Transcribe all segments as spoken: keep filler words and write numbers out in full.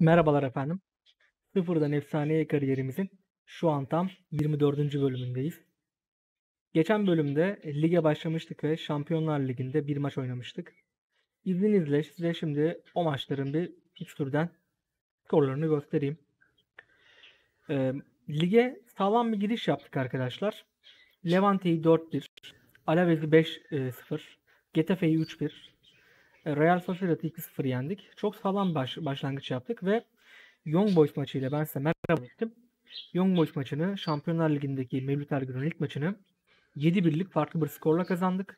Merhabalar efendim. Sıfırdan efsaneye kariyerimizin şu an tam yirmi dördüncü bölümündeyiz. Geçen bölümde lige başlamıştık ve Şampiyonlar Ligi'nde bir maç oynamıştık. İzninizle size şimdi o maçların bir fikstürden skorlarını göstereyim. E, lige sağlam bir giriş yaptık arkadaşlar. Levante'yi dört bir, Alaves'i beş sıfır, Getafe'yi üç bir, Real Sociedad'ı iki sıfır yendik. Çok sağlam baş, başlangıç yaptık ve Young Boys maçıyla ben size merhaba ettim. Young Boys maçını, Şampiyonlar Ligi'ndeki Mevlüt Ergün'ün ilk maçını yedi birlik farklı bir skorla kazandık.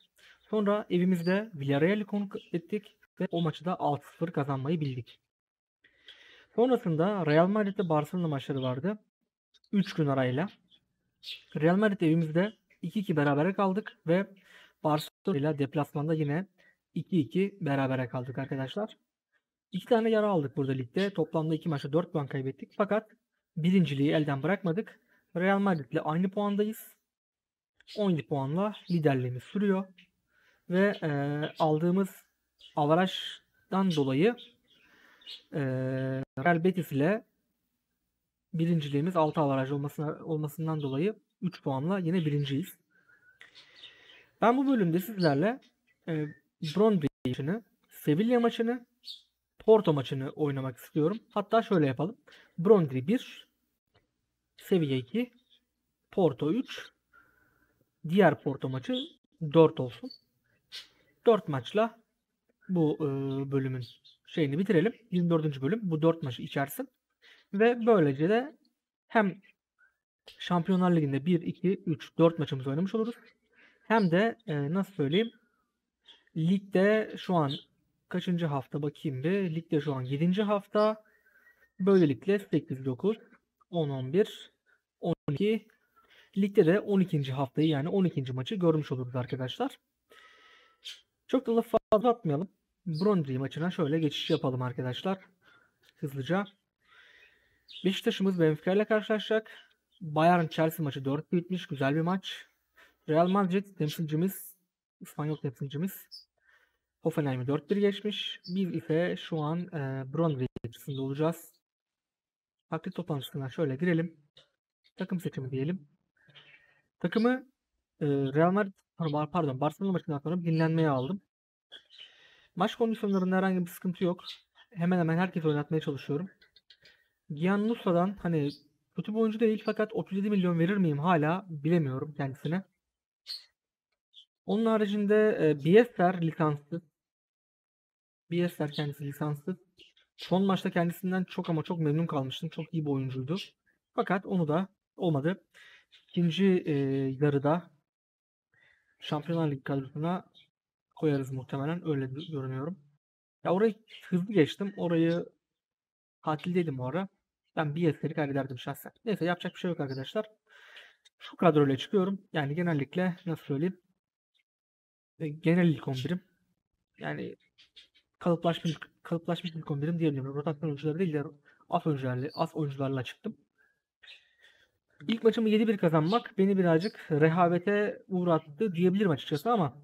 Sonra evimizde Villarreal'i konuk ettik ve o maçı da altı sıfır kazanmayı bildik. Sonrasında Real Madrid'de Barcelona maçları vardı. üç gün arayla. Real Madrid evimizde iki iki berabere kaldık ve Barcelona ile deplasmanda yine iki iki berabere kaldık arkadaşlar. İki tane yara aldık burada ligde. Toplamda iki maçta dört puan kaybettik. Fakat birinciliği elden bırakmadık. Real Madrid ile aynı puandayız. on yedi puanla liderliğimiz sürüyor. Ve e, aldığımız avarajdan dolayı e, Real Betis ile birinciliğimiz altı avaraj olmasına, olmasından dolayı üç puanla yine birinciyiz. Ben bu bölümde sizlerle e, Brøndby maçını, Sevilla maçını, Porto maçını oynamak istiyorum. Hatta şöyle yapalım. Brøndby bir, Sevilla iki, Porto üç, diğer Porto maçı dört olsun. dört maçla bu e, bölümün şeyini bitirelim. yirmi dördüncü bölüm bu dört maçı içersin. Ve böylece de hem Şampiyonlar Ligi'nde bir, iki, üç, dört maçımızı oynamış oluruz. Hem de e, nasıl söyleyeyim, ligde şu an kaçıncı hafta bakayım bir. Ligde şu an yedinci hafta. Böylelikle sekiz, dokuz, on, on bir, on iki. Ligde de on ikinci haftayı yani on ikinci maçı görmüş oluruz arkadaşlar. Çok da lafı fazla atmayalım. Brøndby maçına şöyle geçiş yapalım arkadaşlar. Hızlıca. Beşiktaş'ımız Benfica ile karşılaşacak. Bayern Chelsea maçı dört bir bitmiş. Güzel bir maç. Real Madrid temsilcimiz, İspanyol temsilcimiz Hoffenheim'i dört bir geçmiş. Biz ise şu an e, Brøndby karşısında olacağız. Taklit toplantısına şöyle girelim. Takım seçimi diyelim. Takımı e, Real Madrid pardon Barcelona maçından sonra dinlenmeye aldım. Maç kondisyonlarında herhangi bir sıkıntı yok. Hemen hemen herkesi oynatmaya çalışıyorum. Gianluca'dan hani kötü bir oyuncu değil fakat otuz yedi milyon verir miyim hala bilemiyorum kendisine. Onun haricinde e, Biesler lisanslı. Biesler kendisi lisanslı. Son maçta kendisinden çok ama çok memnun kalmıştım. Çok iyi bir oyuncuydu. Fakat onu da olmadı. İkinci e, yarıda Şampiyonlar Ligi kadrosuna koyarız muhtemelen. Öyle görünüyorum. Ya orayı hızlı geçtim. Orayı tatildeydim o ara. Ben Biesler'i kaybederdim şahsen. Neyse yapacak bir şey yok arkadaşlar. Şu kadroyla çıkıyorum. Yani genellikle nasıl söyleyeyim? Genel ilk on birim. Yani kalıplaşmış, kalıplaşmış ilk on birim diyebilirim. Rotasyon oyuncuları değil de az oyuncularla, az oyuncularla çıktım. İlk maçımı yedi bir kazanmak beni birazcık rehavete uğrattı diyebilirim açıkçası ama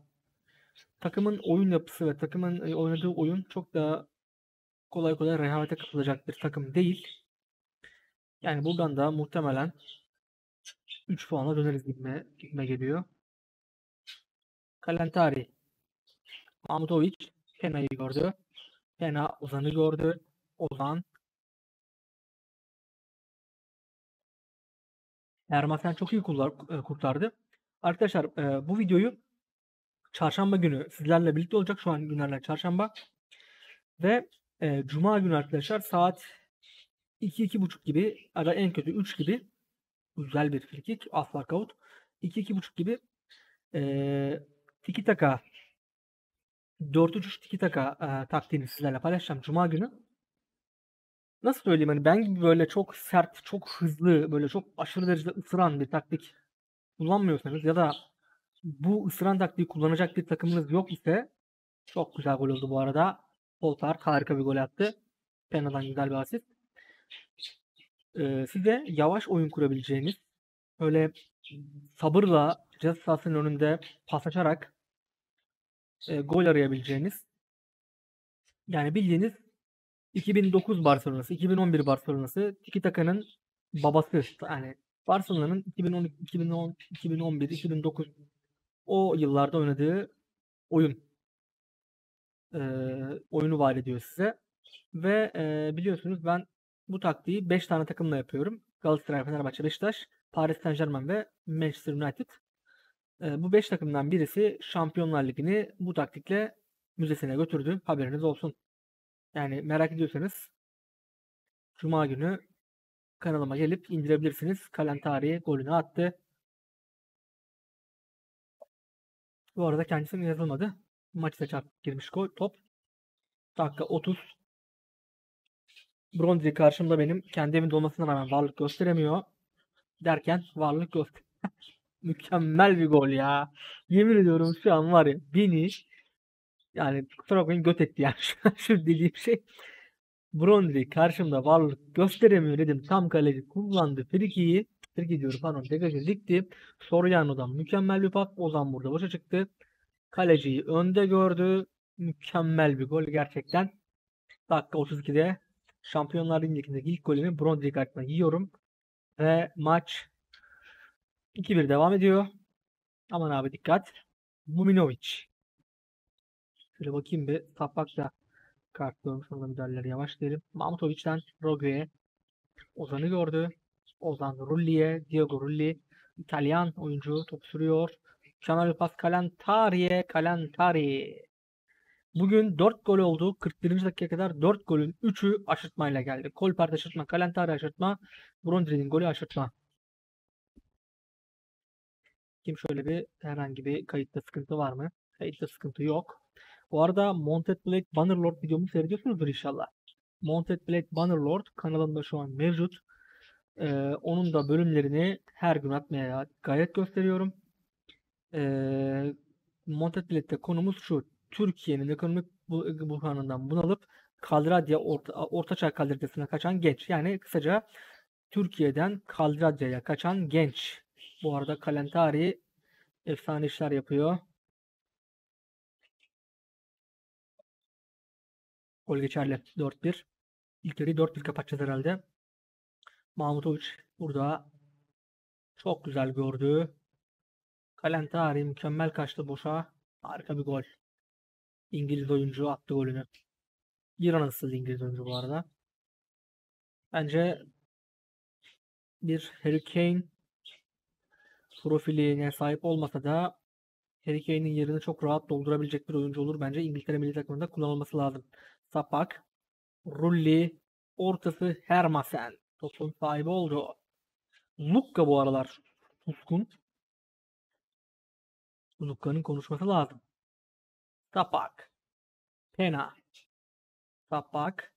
takımın oyun yapısı ve takımın oynadığı oyun çok da kolay kolay rehavete kapılacak bir takım değil. Yani buradan da muhtemelen üç puanla döneriz gitme, gitme geliyor. Kalantari, Mahmutovic, Pena'yı gördü. Pena Ozan'ı gördü. Ozan. Ermasen çok iyi kurtardı. Arkadaşlar bu videoyu çarşamba günü sizlerle birlikte olacak. Şu an günlerden çarşamba. Ve cuma günü arkadaşlar saat iki iki buçuk gibi, ara en kötü üç gibi, güzel bir frikik, asla kavut. iki iki buçuk gibi eee Tiki Taka dört üç üç Tiki Taka e, taktiğini sizlerle paylaşacağım cuma günü. Nasıl söyleyeyim, hani ben gibi böyle çok sert, çok hızlı, böyle çok aşırı derecede ısıran bir taktik kullanmıyorsanız ya da bu ısıran taktiği kullanacak bir takımınız yok ise, çok güzel gol oldu bu arada. Kolar harika bir gol attı. Pena'dan güzel bir asist. E, size yavaş oyun kurabileceğiniz, böyle sabırla ceza sahasının önünde pas açarak E, gol arayabileceğiniz, yani bildiğiniz iki bin dokuz Barcelona'sı, iki bin on bir Barcelona'sı Tiki Taka'nın babası. Yani Barcelona'nın iki bin on, iki bin on, iki bin on bir, iki bin dokuz o yıllarda oynadığı oyun e, oyunu vaat ediyor size. Ve e, biliyorsunuz ben bu taktiği beş tane takımla yapıyorum. Galatasaray, Fenerbahçe, Beşiktaş, Paris Saint-Germain ve Manchester United. E, bu beş takımdan birisi Şampiyonlar Ligi'ni bu taktikle müzesine götürdü. Haberiniz olsun. Yani merak ediyorsanız Cuma günü kanalıma gelip indirebilirsiniz. Kalantari golünü attı. Bu arada kendisine yazılmadı. Maçta çarp girmiş gol, top. Dakika otuz. Brondzi karşımda benim. Kendi evinde olmasına rağmen varlık gösteremiyor. Derken varlık göster. Mükemmel bir gol ya. Yemin ediyorum şu an var ya. Beni yani kusura bakmayın göt etti yani. Şu dediğim şey. Brondzi karşımda varlık gösteremiyor dedim. Tam kaleci kullandı. Friki'yi. Friki diyorum pardon. Degajı dikti. Soriano'dan mükemmel bir pas. Ozan burada boşa çıktı. Kaleciyi önde gördü. Mükemmel bir gol gerçekten. Dakika otuz ikide Şampiyonlar Ligi'ndeki ilk golünü Brondzi karşısına yiyorum. Ve maç iki bir devam ediyor. Aman abi dikkat. Muminovic. Şöyle bakayım bir. Sapak da kartlıyorum. Sonra müdahaleleri yavaş diyelim. Mahmutovic'den Roque'ye. Ozan'ı gördü. Ozan Rulli'ye. Diego Rulli. İtalyan oyuncu. Top sürüyor. Şamal pas Kalantari'ye. Kalantari. Bugün dört gol oldu. kırk birinci dakikaya kadar dört golün üçü aşırtmayla geldi. Colpert aşırtma, Kalantari aşırtma, Brondri'nin golü aşırtma. Kim şöyle bir herhangi bir kayıtta sıkıntı var mı? Kayıtta sıkıntı yok. Bu arada Mounted Blade Bannerlord videomu seyrediyorsunuzdur inşallah. Mounted Blade Bannerlord kanalımda şu an mevcut. Ee, onun da bölümlerini her gün atmaya gayret gösteriyorum. Ee, Mounted Blade'de konumuz şu. Türkiye'nin ekonomik buhranından bunalıp Kalradya orta, Ortaçağ Kalradyası'na kaçan genç. Yani kısaca Türkiye'den Kalradya'ya kaçan genç. Bu arada Kalantari efsane işler yapıyor. Gol geçerli dört bir. İlk yarıyı dört bir kapatacağız herhalde. Mahmutovic burada çok güzel gördü. Kalantari mükemmel kaçtı boşa. Harika bir gol. İngiliz oyuncu attı golünü. İran asıllı İngiliz oyuncu bu arada. Bence bir Harry Kane profiline sahip olmasa da Harry Kane'in yerini çok rahat doldurabilecek bir oyuncu olur. Bence İngiltere milli takımında kullanılması lazım. Sapak, Rulli, ortası Hermasen. Topun sahibi oldu. Luka bu aralar tutkun. Luka'nın konuşması lazım. Sapak. Pena. Sapak.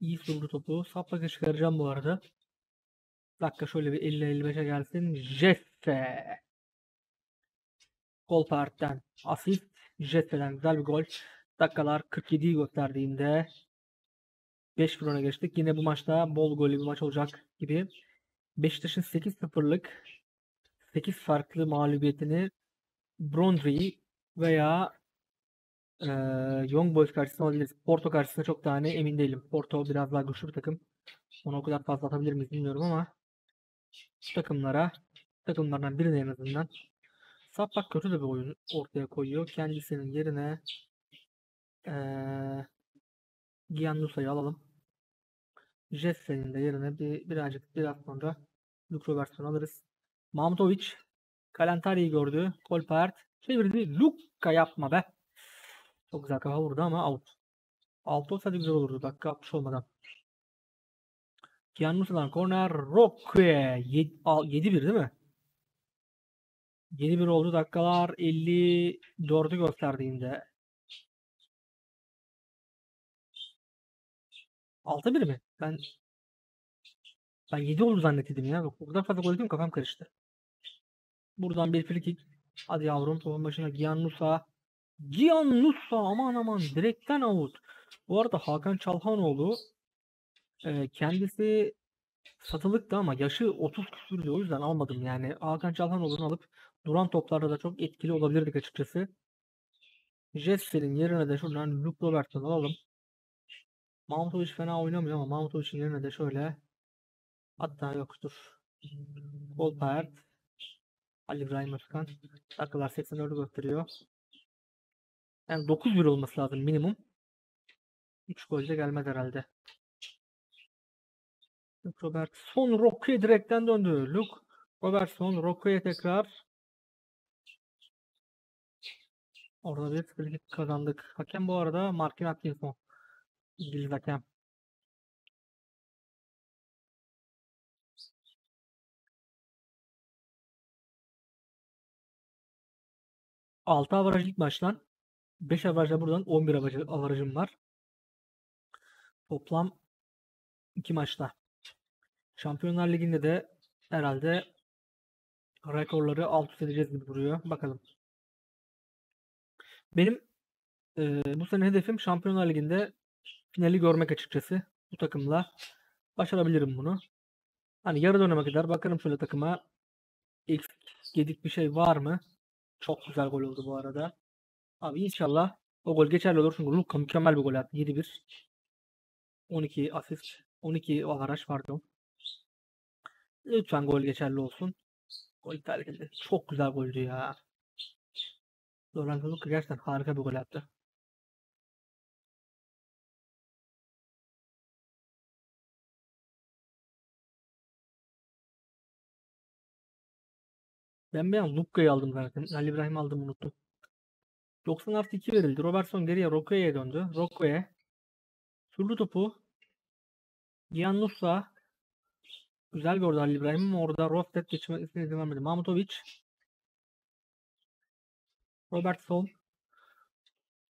İyi sürdü topu. Sapak'ı çıkaracağım bu arada. Dakika şöyle bir elli elli beşe gelsin. Jesé. Colpert'ten asist. Jesé'den güzel bir gol. Dakikalar kırk yediyi gösterdiğinde beş bir öne geçtik. Yine bu maçta bol gollü bir maç olacak gibi. Beşiktaş'ın sekiz sıfırlık sekiz farklı mağlubiyetini Brondry veya e, Young Boys karşısında alabiliriz. Porto karşısında çok daha ne emin değilim. Porto biraz daha güçlü bir takım. Ona o kadar fazla atabilir miyiz bilmiyorum ama şu takımlara, takımlardan birine en azından Sapak kötü de bir oyun ortaya koyuyor. Kendisinin yerine e, Gianluca'yı alalım. Jesse'nin de yerine bir, birazcık biraz sonra Luke Robertson alırız. Mahmutovic Kalantari'yi gördü. Colpert çevirdi. Luka yapma be. Çok güzel kafa vurdu ama out. Out olsaydı güzel olurdu. Dakika altmış olmadan. Gianluca'dan korner. Roque. yedi bir değil mi? yedi bir oldu. Dakikalar elli dördü gösterdiğinde. altı bir mi? Ben ben yedi oldu zannettim ya. O kadar fazla gol ettim kafam karıştı. Buradan bir frikik. Hadi yavrum topun başına Gianluca. Gianluca aman aman direkten out. Bu arada Hakan Çalhanoğlu e, kendisi satılıktı ama yaşı otuz küsürdü. O yüzden almadım yani. Hakan Çalhanoğlu'nu alıp duran toplarda da çok etkili olabilirdik açıkçası. Jesse'nin yerine de şuradan Luke Robertson'u alalım. Mahmutovic fena oynamıyor ama Mahmutovic'in yerine de şöyle, hatta yoktur, Colpert, Ali Brahim Erkan. Dakikalar seksen dördü gösteriyor. Yani dokuz bir olması lazım minimum. üç gol de gelmez herhalde. Luke Robertson, Roque direkten döndü. Luke Robertson, Roque'ye tekrar. Orada bir sıkıntı kazandık. Hakem bu arada Markin Atkinson, İngiliz hakem. altı avarajlık maçtan beş avarajla buradan on bir avarajım var. Toplam iki maçta. Şampiyonlar Ligi'nde de herhalde rekorları alt üst edeceğiz gibi duruyor. Bakalım. Benim e, bu sene hedefim Şampiyonlar Ligi'nde finali görmek açıkçası. Bu takımla başarabilirim bunu. Hani yarı döneme kadar bakarım şöyle takıma. Eksik gedik bir şey var mı? Çok güzel gol oldu bu arada. Abi inşallah o gol geçerli olur. Çünkü Luka mükemmel bir gol attı. yedi bir. on iki asist. on iki avaraj pardon. Lütfen gol geçerli olsun. Gol iptal edildi. Çok güzel goldü ya. Luka gerçekten harika bir gol attı. Ben bir an Luka'yı aldım zaten. Ali İbrahim aldım, unuttum. doksan artı iki verildi. Robertson geriye Roque'ye döndü. Roque sürdü topu. Gianluca güzel gördü Ali İbrahim'in. Orada Rostet geçmesine izin vermedi. Mahmutovic. Robertson.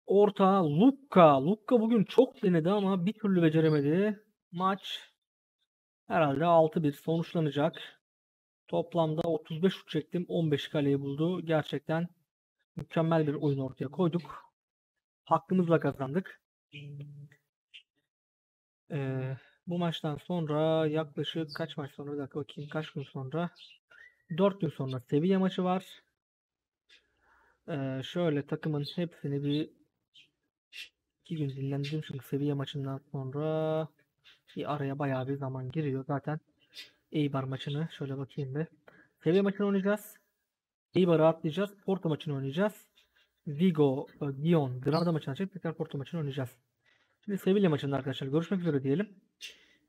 Orta Luka. Luka bugün çok denedi ama bir türlü beceremedi. Maç herhalde altı bir sonuçlanacak. Toplamda otuz beş şut çektim. on beş kaleyi buldu. Gerçekten mükemmel bir oyun ortaya koyduk. Hakkımızla kazandık. Ee, bu maçtan sonra yaklaşık kaç maç sonra? Bir dakika bakayım. Kaç gün sonra? dört gün sonra Sevilla maçı var. Ee, şöyle takımın hepsini bir iki gün dinlendim. Çünkü Sevilla maçından sonra bir araya bayağı bir zaman giriyor. Zaten Eibar maçını şöyle bakayım bir. Sevilla maçını oynayacağız. Eibar'ı atlayacağız. Porto maçını oynayacağız. Vigo, Gion, Granada maçını açıp tekrar Porto maçını oynayacağız. Şimdi Sevilla maçında arkadaşlar görüşmek üzere diyelim.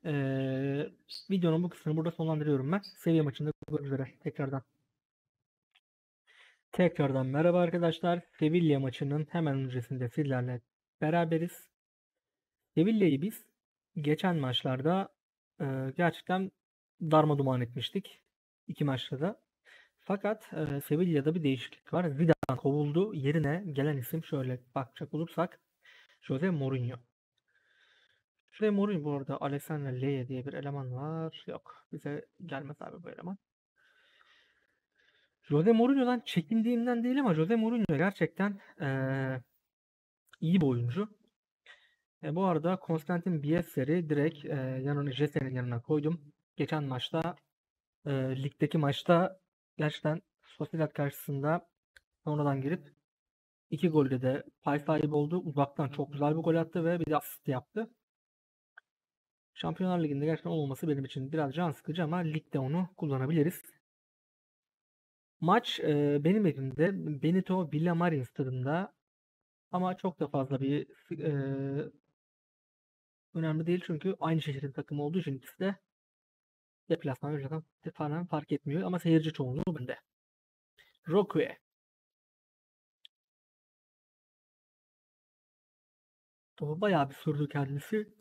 Ee, videonun bu kısmını burada sonlandırıyorum ben. Sevilla maçında görüşmek üzere tekrardan. Tekrardan merhaba arkadaşlar. Sevilla maçının hemen öncesinde sizlerle beraberiz. Sevilla'yı biz geçen maçlarda e, gerçekten darma duman etmiştik. İki maçta da. Fakat e, Sevilla'da bir değişiklik var. Zidane kovuldu. Yerine gelen isim şöyle bakacak olursak Jose Mourinho. Jose Mourinho bu arada Alexander Leye diye bir eleman var. Yok. Bize gelmez abi bu eleman. Jose Mourinho'dan çekindiğimden değil ama Jose Mourinho gerçekten e, iyi bir oyuncu. E, bu arada Konstantin Biesler'i direkt e, yanına Jesse'nin yanına koydum. Geçen maçta e, ligdeki maçta gerçekten Sociedad karşısında sonradan girip iki golde de pay sahibi oldu. Uzaktan çok güzel bir gol attı ve bir de asist yaptı. Şampiyonlar Ligi'nde gerçekten olmaması benim için biraz can sıkıcı ama ligde onu kullanabiliriz. Maç e, benim evimde Benito Villamarín stadında ama çok da fazla bir e, önemli değil çünkü aynı şehrin takımı olduğu için ikisi de deplasman falan fark etmiyor ama seyirci çoğunluğu bende. Roque. Topu bayağı bir sürdü kendisi.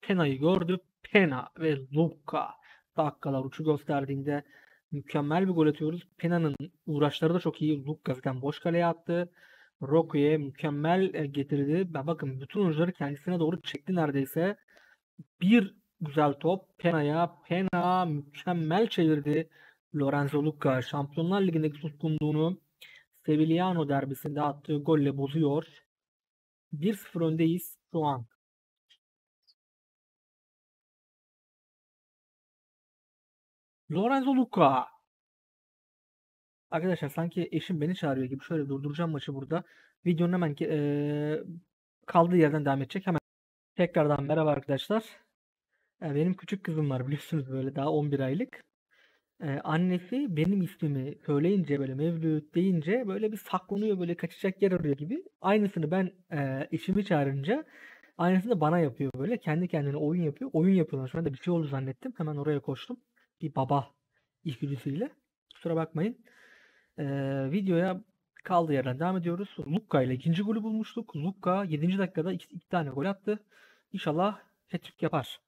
Pena'yı gördü. Pena ve Luka. Dakikalar uçu gösterdiğinde mükemmel bir gol atıyoruz. Pena'nın uğraşları da çok iyi. Luka zaten boş kaleye attı. Roque'ye mükemmel getirdi. Ben bakın bütün oyuncuları kendisine doğru çekti neredeyse. Bir güzel top Pena'ya. Pena mükemmel çevirdi. Lorenzo Luka Şampiyonlar Ligi'ndeki tutkunluğunu Sevillano derbisinde attığı golle bozuyor. bir sıfır öndeyiz şu an. Lorenzo Luka. Arkadaşlar sanki eşim beni çağırıyor gibi. Şöyle durduracağım maçı burada. videonun hemen e, kaldığı yerden devam edecek. Hemen tekrardan merhaba arkadaşlar. E, benim küçük kızım var biliyorsunuz, böyle daha on bir aylık. E, annesi benim ismimi söyleyince, böyle Mevlüt deyince böyle bir saklanıyor, böyle kaçacak yer arıyor gibi. Aynısını ben e, eşimi çağırınca aynısını da bana yapıyor böyle. Kendi kendine oyun yapıyor. Oyun yapıyorlar. Şu anda bir şey oldu zannettim. Hemen oraya koştum. Bir baba işgüdüsüyle. Kusura bakmayın. E, videoya kaldığı yerden devam ediyoruz. Luka ile ikinci golü bulmuştuk. Luka yedinci dakikada iki, iki tane gol attı. İnşallah hat-trick yapar.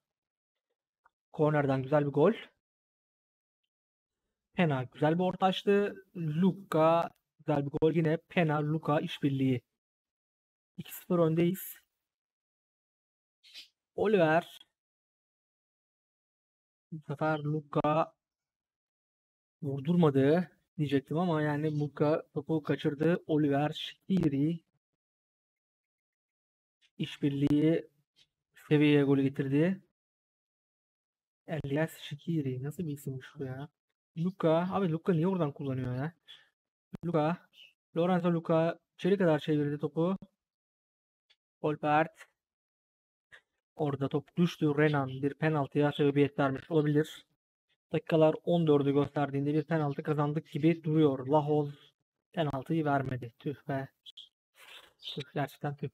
Kornerden güzel bir gol. Pena güzel bir orta açtı. Luka güzel bir gol. Yine Pena Luka işbirliği. iki sıfır öndeyiz. Oliver. Bu sefer Luka vurdurmadı diyecektim ama yani Luka topu kaçırdı. Oliver Şikiri işbirliği seviyeye golü getirdi. Elias Şikiri nasıl bir isimmiş bu ya? Luka abi, Luka niye oradan kullanıyor ya? Luka, Lorenzo Luka içeri kadar çevirdi topu. Colpert. Orada top düştü. Renan bir penaltıya sebebiyet vermiş olabilir. Dakikalar on dördü gösterdiğinde bir penaltı kazandık gibi duruyor. Lahoz penaltıyı vermedi. Tüh be. Tüh, gerçekten tüh.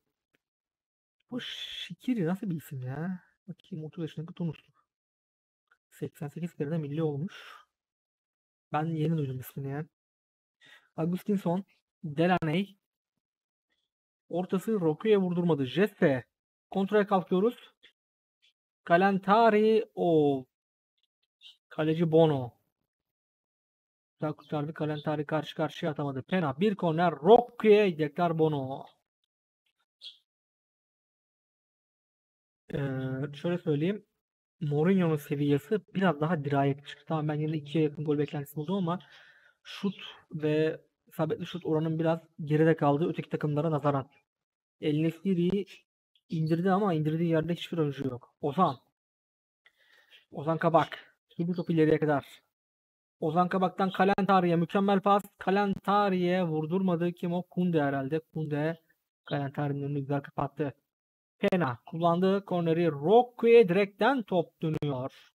Bu Şikiri nasıl bir isim ya? Bakayım, otuz yaşındaki Tunuslu. seksen sekiz kerede milli olmuş. Ben yeni duydum ismini ya. Agustinson. Delaney. Ortası Roque'ye vurdurmadı. Jesé. Kontraya kalkıyoruz. Kalantari. O kaleci Bono. Güzel kurtardı. Kalantari karşı karşıya atamadı. Pena. Bir korner. Roque'ye yedekler Bono. Ee, şöyle söyleyeyim. Mourinho'nun seviyesi biraz daha dirayet çıktı. Tamam, ben yine ikiye yakın gol beklentisi buldum ama şut ve isabetli şut oranın biraz geride kaldı öteki takımlara nazaran. El-Nesiri'yi indirdi ama indirdiği yerde hiçbir oyuncu yok. Ozan. Ozan Kabak. Şimdi top ileriye kadar. Ozan Kabak'tan Kalantari'ye mükemmel pas. Kalantari'ye vurdurmadı. Kim o? Kunde herhalde. Kunde Kalantari'nin önünü güzel kapattı. Pena kullandığı korneri Roque'ye direkten top dönüyor.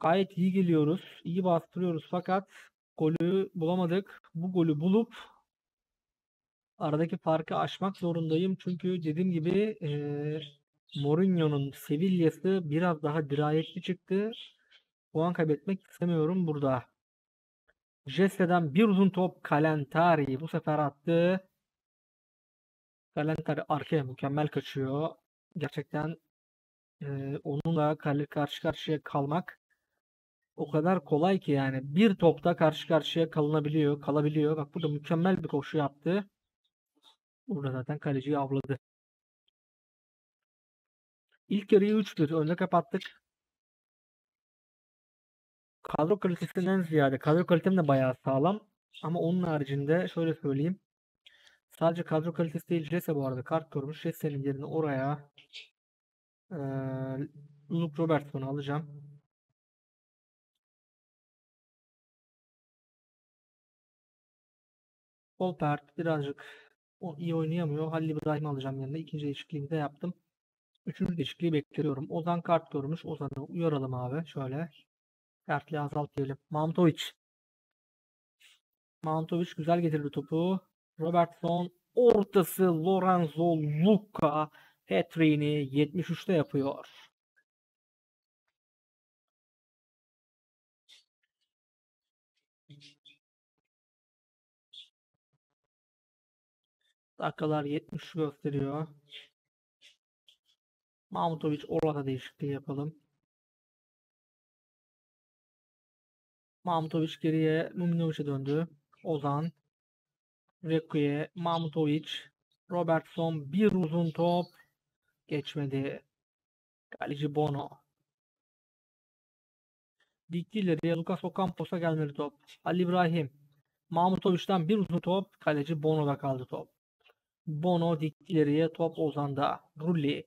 Gayet iyi geliyoruz. İyi bastırıyoruz fakat golü bulamadık. Bu golü bulup aradaki farkı aşmak zorundayım. Çünkü dediğim gibi e, Mourinho'nun Sevilla'sı biraz daha dirayetli çıktı. Puan kaybetmek istemiyorum burada. Jesse'den bir uzun top Kalantari bu sefer attı. Kalantari arkaya mükemmel kaçıyor. Gerçekten e, onunla karşı karşıya kalmak o kadar kolay ki yani. Bir topta karşı karşıya kalınabiliyor, kalabiliyor. Bak burada mükemmel bir koşu yaptı. Burada zaten kaleciyi avladı. İlk yarıyı üç bir önde kapattık. Kadro kalitesinden ziyade, kadro kalitem de bayağı sağlam. Ama onun haricinde şöyle söyleyeyim. Sadece kadro kalitesi değil, Jesse bu arada kart görmüş. Jesse'nin yerine oraya ee, Luke Robertson'u alacağım. Colpert birazcık o iyi oynayamıyor. Ali Brahim'i alacağım yanına. İkinci değişikliğimi de yaptım. Üçüncü değişikliği bekliyorum. Ozan kart görmüş. Ozan'ı uyaralım abi. Şöyle kartlığı azalt diyelim. Mahmutovic. Mahmutovic güzel getirdi topu. Robertson ortası Lorenzo Luka hat-trick'ini yetmiş üçte yapıyor. Dakikalar yetmiş gösteriyor. Mahmutovic orada değişikliği yapalım. Mahmutovic geriye Muminovic'e döndü. Ozan. Requi'ye, Mahmutovic, Robertson bir uzun top geçmedi. Kaleci Bono. Diktileriye Lucas Ocampos'a gelmedi top. Ali Brahim. Mahmutovic'den bir uzun top. Kaleci Bono'da kaldı top. Bono diktileriye, top Ozan'da. Rulli.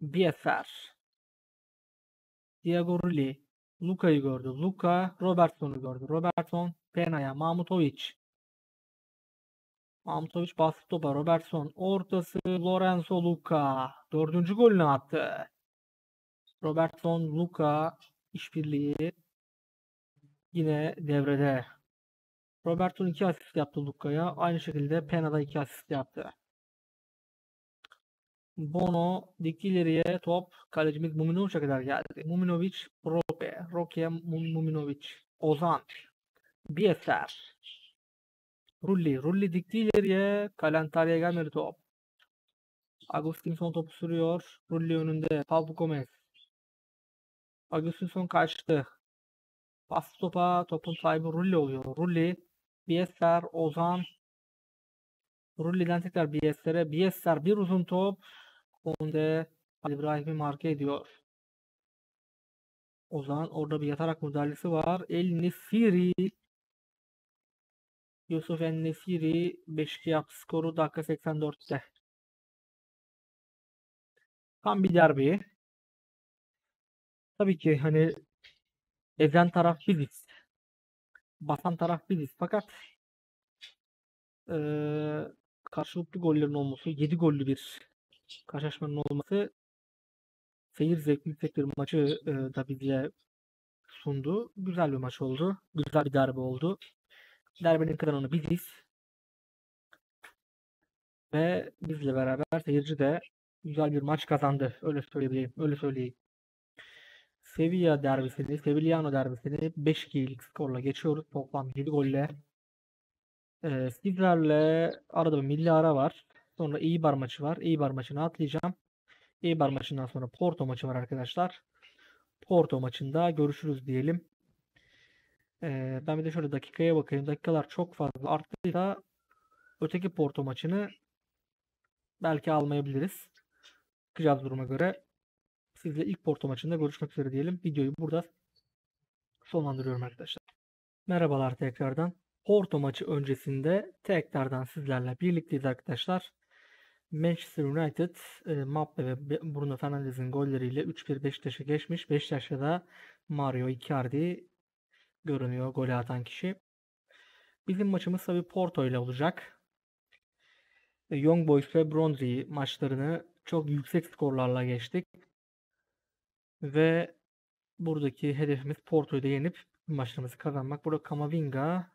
Biesler. Diego Rulli. Luka'yı gördü. Luka Robertson'u gördü. Robertson Pena'ya. Mahmutovic. Mahmutovic bastı topa. Robertson ortası. Lorenzo Luka. Dördüncü golünü attı. Robertson Luka işbirliği yine devrede. Robertson iki asist yaptı Luka'ya. Aynı şekilde Pena'da iki asist yaptı. Bono dik ileriye top. Kalecimiz Muminovic'e kadar geldi. Muminovic, Roque. Roque, Muminovic. Ozan. Biesler. Rulli. Rulli dikti ileriye. Kalantari'ye gelmedi top. Agustinson topu sürüyor. Rulli önünde. Pablo Gomez. Agustinson kaçtı. Pas topa. Topun sahibi Rulli oluyor. Rulli. Biesler. Ozan. Rulli'den tekrar Biesler'e. Biesler bir uzun top. Kunde Ali Brahim'i marka ediyor. Ozan orada bir yatarak müdahalesi var. El Nesiri. Yusuf El Nesiri beş iki yaptı skoru dakika seksen dörtte. Tam bir derbi. Tabii ki hani ezen taraf biziz. Basan taraf biziz. Fakat Ee, karşılıklı gollerin olması, yedi gollü bir karşılaşmanın olması seyir zevkli bir maçı e, da bize sundu. Güzel bir maç oldu. Güzel bir darbe oldu. Derbinin kazananı biziz. Ve bizle beraber seyirci de güzel bir maç kazandı. Öyle söyleyebilirim. Öyle söyleyeyim. Sevilla derbisini, Sevillano derbisini beş ikilik skorla geçiyoruz. Toplam yedi golle. Ee, sizlerle arada bir milli ara var. Sonra Eibar maçı var. Eibar maçını atlayacağım. Eibar maçından sonra Porto maçı var arkadaşlar. Porto maçında görüşürüz diyelim. Ee, ben bir de şöyle dakikaya bakayım. Dakikalar çok fazla arttıysa öteki Porto maçını belki almayabiliriz. Bakacağız duruma göre. Sizle ilk Porto maçında görüşmek üzere diyelim. Videoyu burada sonlandırıyorum arkadaşlar. Merhabalar tekrardan. Porto maçı öncesinde tekrardan sizlerle birlikteyiz arkadaşlar. Manchester United e, Mbappe ve Bruno Fernandes'in golleriyle üç bir Beşiktaş'a geçmiş. Beşiktaş'ta da Mario Icardi görünüyor golü atan kişi. Bizim maçımız tabii Porto ile olacak. E, Young Boys ve Brøndby maçlarını çok yüksek skorlarla geçtik. Ve buradaki hedefimiz Porto'yu da yenip maçlarımızı kazanmak. Burada Kamavinga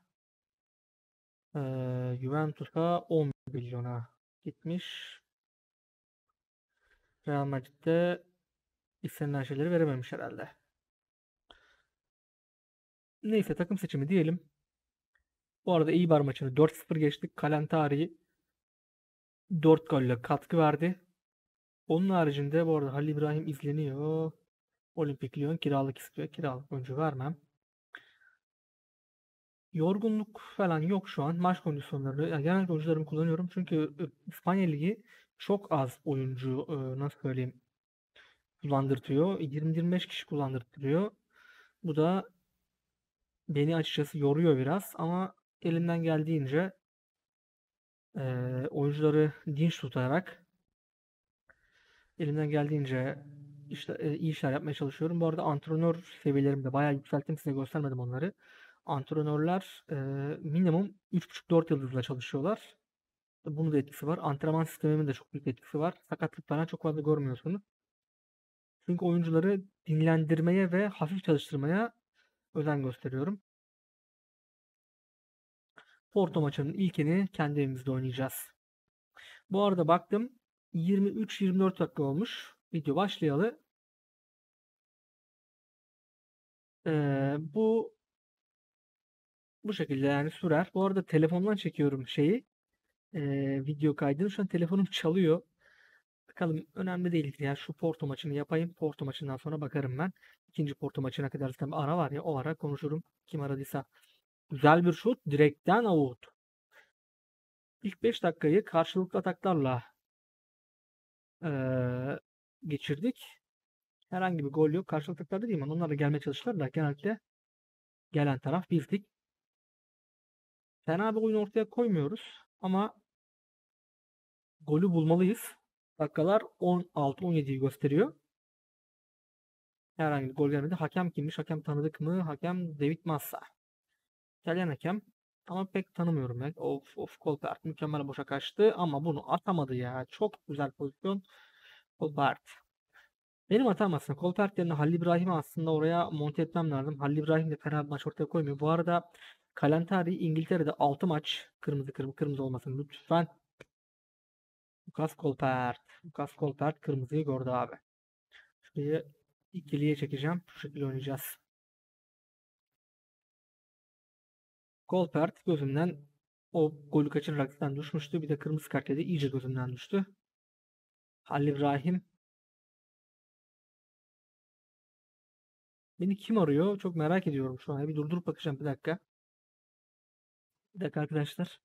Ee, Juventus'a on milyona gitmiş. Real Madrid'de istenilen şeyleri verememiş herhalde. Neyse takım seçimi diyelim. Bu arada Eibar maçını dört sıfır geçtik. Kalantari dört golle katkı verdi. Onun haricinde bu arada Ali İbrahim izleniyor. Olimpik Lyon kiralık istiyor. Kiralık oyuncu vermem. Yorgunluk falan yok şu an. Maç kondisyonları, yani genel oyuncularımı kullanıyorum. Çünkü İspanya Ligi çok az oyuncu nasıl söyleyeyim kullandırtıyor. yirmi yirmi beş kişi kullandırtıyor. Bu da beni açıkçası yoruyor biraz ama elimden geldiğince oyuncuları dinç tutarak elimden geldiğince işte iyi işler yapmaya çalışıyorum. Bu arada antrenör seviyelerimi de bayağı yükselttim. Size göstermedim onları. Antrenörler e, minimum üç buçuk dört yıldızla çalışıyorlar. Bunun da etkisi var. Antrenman sistemimin de çok büyük etkisi var. Sakatlık falan çok fazla görmüyorsunuz. Çünkü oyuncuları dinlendirmeye ve hafif çalıştırmaya özen gösteriyorum. Porto maçının ilkini kendi evimizde oynayacağız. Bu arada baktım yirmi üç yirmi dört dakika olmuş. Video başlayalı. E, bu Bu şekilde yani sürer. Bu arada telefondan çekiyorum şeyi. E, video kaydını. Şu an telefonum çalıyor. Bakalım önemli değil. Yani şu Porto maçını yapayım. Porto maçından sonra bakarım ben. İkinci Porto maçına kadar zaten bir ara var ya. O ara konuşurum. Kim aradıysa. Güzel bir şut. Direkten out. İlk beş dakikayı karşılıklı ataklarla e, geçirdik. Herhangi bir gol yok. Karşılıklı ataklar da değil mi? Onlar da gelmeye çalıştılar da genellikle gelen taraf bizdik. Fena bir oyun ortaya koymuyoruz ama golü bulmalıyız. Dakikalar on altı on yediyi gösteriyor. Herhangi bir gol gelmedi. Hakem kimmiş? Hakem tanıdık mı? Hakem David Massa. İtalyan hakem. Ama pek tanımıyorum ben. Of of Colpert mükemmel boşa kaçtı ama bunu atamadı ya. Çok güzel pozisyon Colpert. Benim hatam aslında. Colpert yerine Halil İbrahim'i aslında oraya monte etmem lazım. Halil İbrahim de fena bir maç ortaya koymuyor. Bu arada Kalantari İngiltere'de altı maç kırmızı kırmızı kırmızı olmasın lütfen. Lucas Colpert. Lucas Colpert kırmızıyı gördü abi. Şurayı ikiliye çekeceğim. Şu şekilde oynayacağız. Colpert gözümden o golü kaçırarak zaten düşmüştü. Bir de kırmızı kart yedi. İyice gözümden düştü. Halil İbrahim. Beni kim arıyor? Çok merak ediyorum şu an. Bir durdurup bakacağım. Bir dakika. Bir dakika arkadaşlar.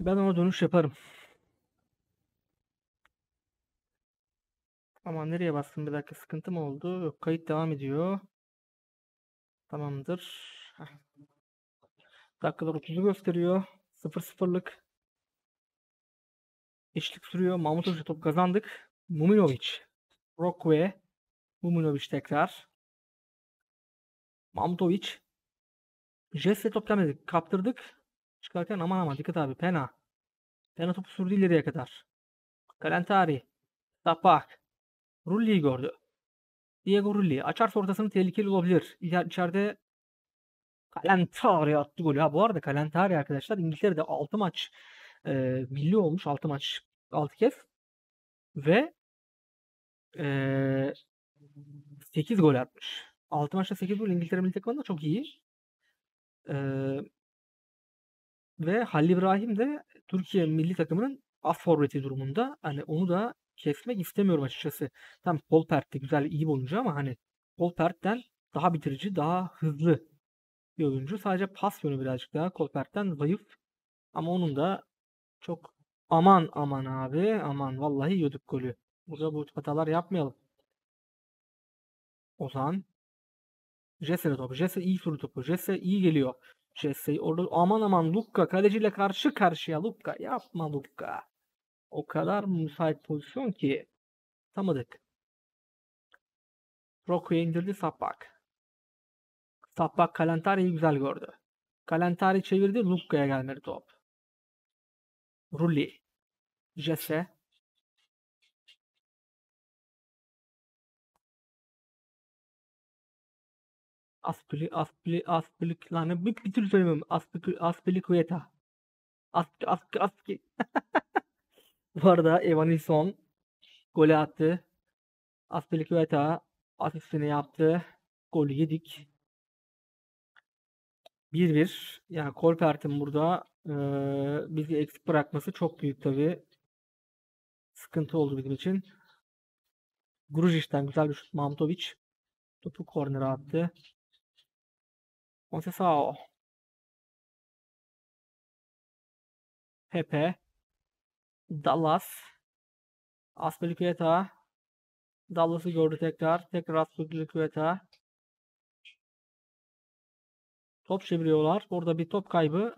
Ben ona dönüş yaparım. Aman nereye bastım, bir dakika sıkıntı mı oldu? Yok, kayıt devam ediyor. Tamamdır. Heh. Dakikalar otuzu gösteriyor. sıfır sıfırlık. Eşlik sürüyor. Mahmutovic'e top kazandık. Muminovic. Roque. Muminovic tekrar. Mahmutovic. Jesé top gelmedi. Kaptırdık. Çıkarken aman aman dikkat abi. Pena. Pena topu sürdü ileriye kadar. Kalantari. Sapak. Rulli'yi gördü. Diego Rulli. Açarsa ortasını tehlikeli olabilir. İçeride Kalantari attı golü. Ha, bu arada Kalantari arkadaşlar İngiltere'de altı maç e, milli olmuş. altı maç. altı kez. Ve e, sekiz gol atmış. altı maçta sekiz gol. İngiltere milli takımında çok iyi. Eee Ve Halil İbrahim de Türkiye milli takımının af forveti durumunda. Hani onu da kesmek istemiyorum açıkçası. Tam Colpert de güzel, iyi bir oyuncu ama hani Colpert'ten daha bitirici, daha hızlı bir oyuncu. Sadece pas yönü birazcık daha Colpert'ten zayıf. Ama onun da çok aman aman abi aman vallahi yiyorduk golü. Burada bu hatalar yapmayalım. Ozan. Jesse'ye topu. Jesé iyi sürü topu. Jesé iyi geliyor. Jesse'yi orada aman aman Luka kaleciyle karşı karşıya. Luka yapma Luka. O kadar müsait pozisyon ki tamadık. Roque'ye indirdi Sapak. Sapak Kalantari'yi güzel gördü. Kalantari çevirdi. Luka'ya gelmedi top. Rulli. Jesé. Aspili, aspili, aspili, lan bir, bir türlü söylemiyorum. Aspili, aspili kuyeta. Aspili, aspili, aspili. Bu arada Evanilson golü attı. Aspili kuyeta asistini yaptı. Golü yedik. bir bir. Yani Colpert'in burada e, bizi eksik bırakması çok büyük tabi. Sıkıntı oldu bizim için. Grujic'ten güzel bir şut. Mahmutovic topu kornere attı. Onsesao. Pepe. Dallas. Aspilicueta. Dallas'ı gördü tekrar. Tekrar Aspilicueta. Top çeviriyorlar. Orada bir top kaybı.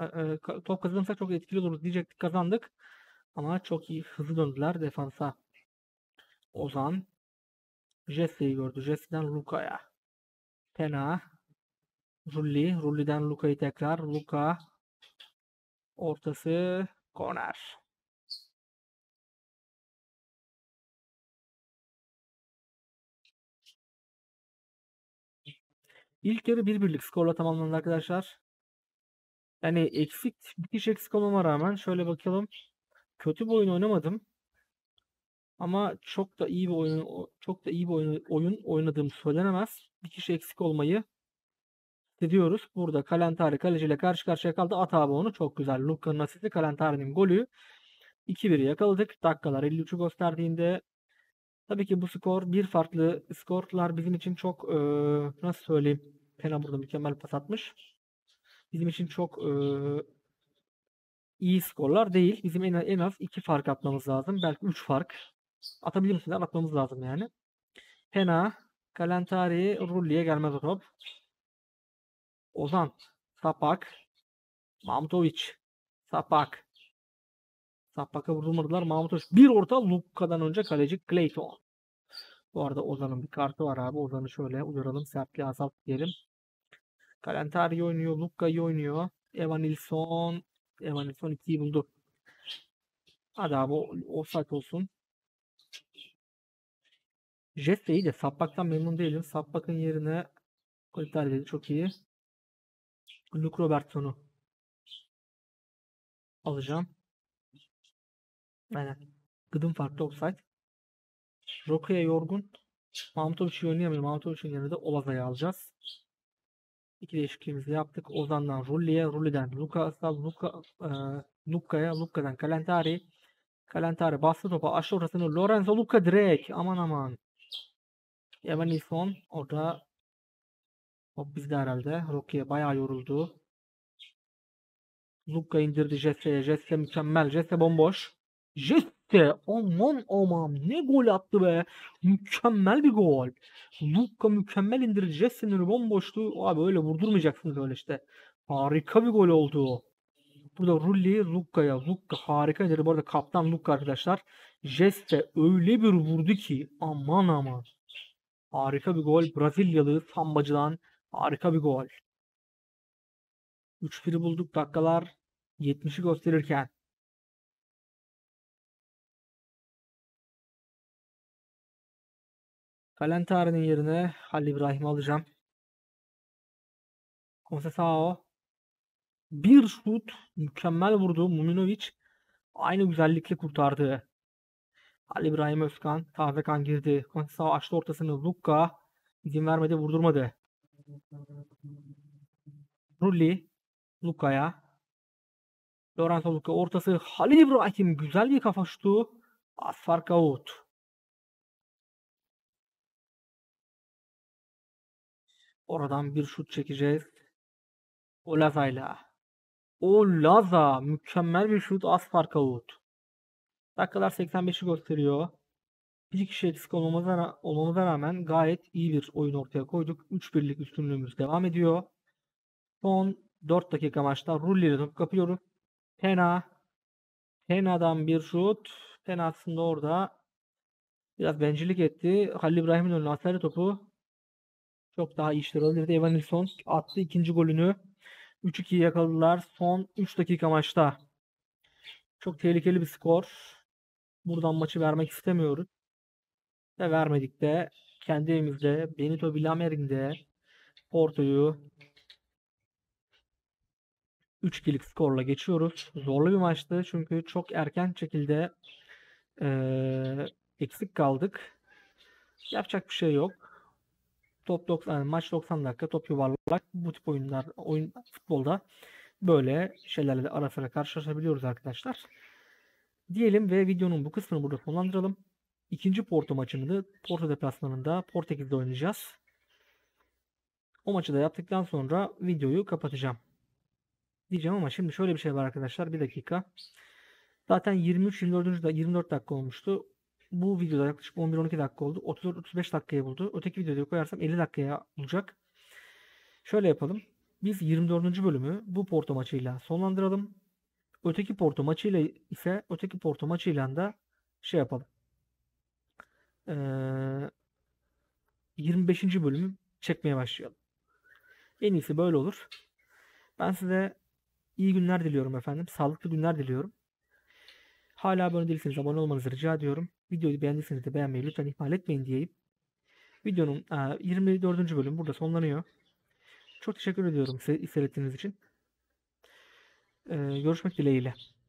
E, top kazanırsak çok etkili oluruz diyecektik. Kazandık. Ama çok iyi hızlı döndüler defansa. Ozan. Jesse'yi gördü. Jesse'den Luka'ya. Pena. Rulli. Rulli'den Luka'yı tekrar. Luka. Ortası. Konar. İlk yarı bir birlik skorla tamamlandı arkadaşlar. Yani eksik. Bir kişi eksik olmama rağmen. Şöyle bakalım. Kötü bir oyun oynamadım. Ama çok da iyi bir oyun, çok da iyi bir oyun, oyun oynadığım söylenemez. Bir kişi eksik olmayı diyoruz. Burada Kalantari kaleciyle karşı karşıya kaldı. At abi onu. Çok güzel. Luka'nın asisti. Kalantari'nin golü. iki biri yakaladık. Dakikalar elli üçü gösterdiğinde tabii ki bu skor bir farklı skorlar bizim için çok ee, nasıl söyleyeyim? Pena burada mükemmel pas atmış. Bizim için çok ee, iyi skorlar değil. Bizim en, en az iki fark atmamız lazım. Belki üç fark. Atabilir misin? Atmamız lazım yani. Pena, Kalantari, Rulli'ye gelmez o top. Ozan, Sapak, Mahmutovic. Sapak. Sapak'a vurulmadılar. Mahmutovic. Bir orta Luka'dan önce kaleci Clayton. Bu arada Ozan'ın bir kartı var abi. Ozan'ı şöyle uyaralım. Sertliği azalt diyelim. Kalantari oynuyor. Luka iyi oynuyor. Evan Nilsson. Evan Nilsson ikiyi buldu. Hadi abi offside olsun. Jesé iyi de Sapak'tan memnun değilim. Sapak'ın yerine Kalantari dedi. Çok iyi. Luke Robertson'u alacağım. Aynen. Gıdım farklı offside. Roque'ye yorgun. Mahmutovic'i oynayamıyor. Mahmutovic'in yerine de Olaza'yı alacağız. İki değişikliğimizi yaptık. Ozan'dan Rulli'ye, Rulli'den Luka'ya, Luka, e, Luka'ya, Luka'dan Kalantari. Kalantari bastı topa. Aşağı ortasını Lorenzo Luka direkt. Aman aman. Evan Nilsson orada. Hop bizde herhalde. Roque'ye bayağı yoruldu. Luka indirdi Jesse'ye. Jesse mükemmel. Jesse bomboş. Jesse aman aman ne gol attı be. Mükemmel bir gol. Luka mükemmel indirdi. Jesse'nin önü bomboştu. Abi öyle vurdurmayacaksınız öyle işte. Harika bir gol oldu. Burada Rulli Luka'ya. Luka harika indirdi. Bu arada kaptan Luka arkadaşlar. Jesse öyle bir vurdu ki aman aman. Harika bir gol. Brezilyalı sambacıdan harika bir gol. üç biri bulduk. Dakikalar yetmişi gösterirken. Kalantari'nin yerine Ali Brahim'i alacağım. Konsesao. Bir şut. Mükemmel vurdu. Muminovic aynı güzellikle kurtardı. Ali Brahim Erkan. Tazekan girdi. Konsesao açtı ortasını. Luka izin vermedi. Vurdurmadı. Rulli. Luka'ya. Lorenzo Luka ortası. Halil İbrahim güzel bir kafa şutu. Az fark out. Oradan bir şut çekeceğiz. Olaza'yla. Olaza mükemmel bir şut. Az fark out. Dakikalar seksen beşi gösteriyor. Bir kişi eksik olmamıza, olmamıza rağmen gayet iyi bir oyun ortaya koyduk. üç birlik üstünlüğümüz devam ediyor. Son dört dakika maçta Rulli ile topu kapıyoruz. Pena. Pena'dan bir şut. Pena aslında orada biraz bencillik etti. Halil İbrahim'in önüne atarlı topu. Çok daha iyi işler alırdı. Evan Nilsson attı ikinci golünü. üç ikiyi yakaladılar. Son üç dakika maçta. Çok tehlikeli bir skor. Buradan maçı vermek istemiyoruz. Ve vermedik de kendi evimizde Benito Villamarin'de Porto'yu üç ikilik skorla geçiyoruz. Zorlu bir maçtı. Çünkü çok erken şekilde ee, eksik kaldık. Yapacak bir şey yok. Top doksan, yani maç doksan dakika, top yuvarlak. Bu tip oyunlar, oyun futbolda böyle şeylerle de ara sıra karşılaşabiliyoruz arkadaşlar. Diyelim ve videonun bu kısmını burada sonlandıralım. İkinci Porto maçını da Porto deplasmanında Portekiz'de oynayacağız. O maçı da yaptıktan sonra videoyu kapatacağım. Diyeceğim ama şimdi şöyle bir şey var arkadaşlar. Bir dakika. Zaten yirmi üç yirmi dört dakika olmuştu. Bu videoda yaklaşık on bir on iki dakika oldu. otuz dört otuz beş dakikaya buldu. Öteki videoda koyarsam elli dakikaya bulacak. Şöyle yapalım. Biz yirmi dördüncü bölümü bu Porto maçıyla sonlandıralım. Öteki Porto maçıyla ise öteki Porto maçıyla da şey yapalım. Ee, yirmi beşinci bölümü çekmeye başlayalım. En iyisi böyle olur. Ben size İyi günler diliyorum efendim. Sağlıklı günler diliyorum. Hala abone değilseniz abone olmanızı rica ediyorum. Videoyu beğendiyseniz de beğenmeyi lütfen ihmal etmeyin diyeyim. Videonun yirmi dördüncü bölüm burada sonlanıyor. Çok teşekkür ediyorum size izlediğiniz için. Görüşmek dileğiyle.